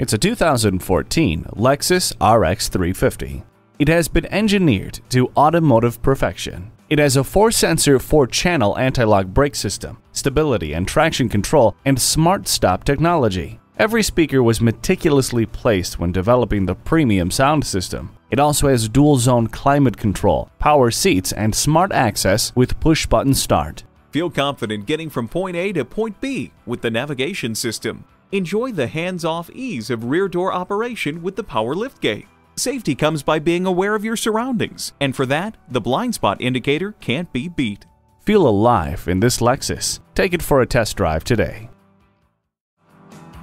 It's a 2014 Lexus RX 350. It has been engineered to automotive perfection. It has a 4-sensor, 4-channel anti-lock brake system, stability and traction control, and smart stop technology. Every speaker was meticulously placed when developing the premium sound system. It also has dual-zone climate control, power seats, and smart access with push-button start. Feel confident getting from point A to point B with the navigation system. Enjoy the hands-off ease of rear door operation with the power liftgate. Safety comes by being aware of your surroundings, and for that, the blind spot indicator can't be beat. Feel alive in this Lexus. Take it for a test drive today.